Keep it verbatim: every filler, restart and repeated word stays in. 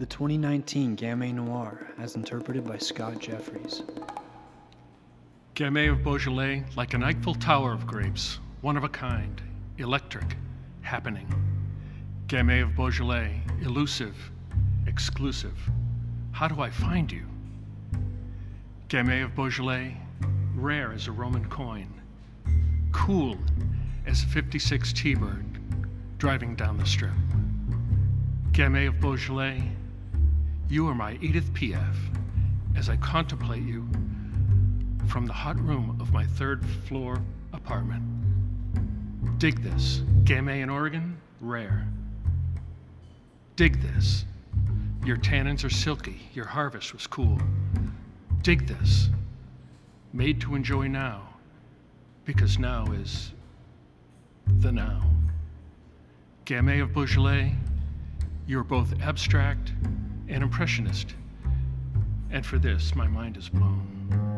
The twenty nineteen Gamay Noir, as interpreted by Scott Jeffries. Gamay of Beaujolais, like an Eiffel Tower of grapes, one of a kind, electric, happening. Gamay of Beaujolais, elusive, exclusive. How do I find you? Gamay of Beaujolais, rare as a Roman coin, cool as a fifty-six T-Bird driving down the strip. Gamay of Beaujolais, you are my Edith P F as I contemplate you from the hot room of my third floor apartment. Dig this, Gamay in Oregon, rare. Dig this, your tannins are silky, your harvest was cool. Dig this, made to enjoy now, because now is the now. Gamay of Beaujolais, you're both abstract and impressionist, and for this, my mind is blown.